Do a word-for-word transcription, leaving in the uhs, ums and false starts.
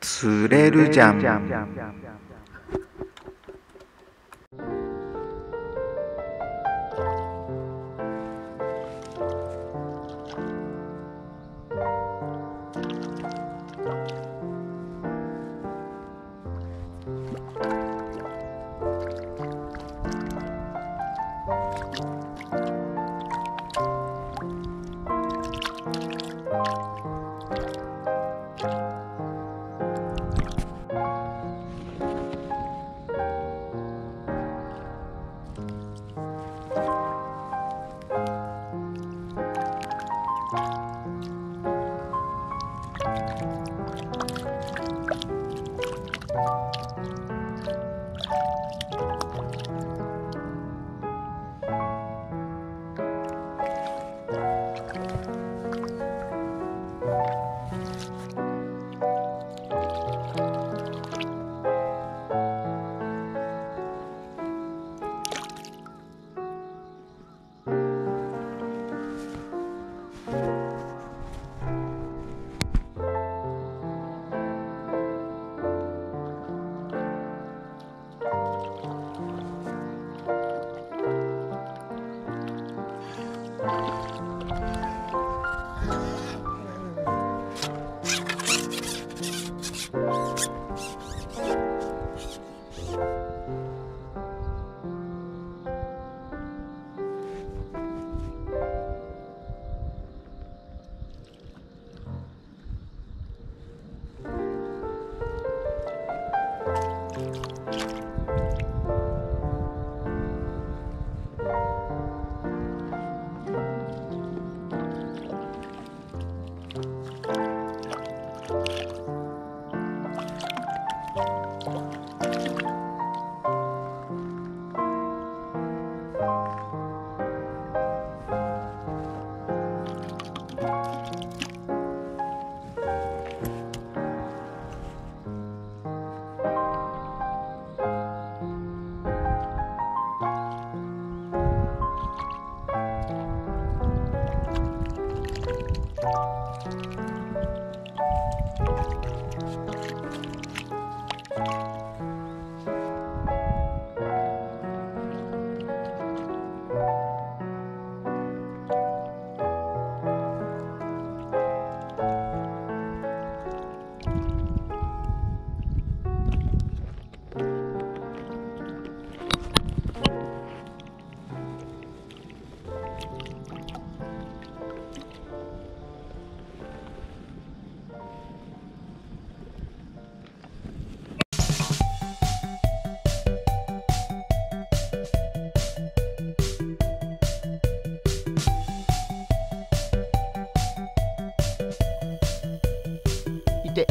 釣れるじゃん。で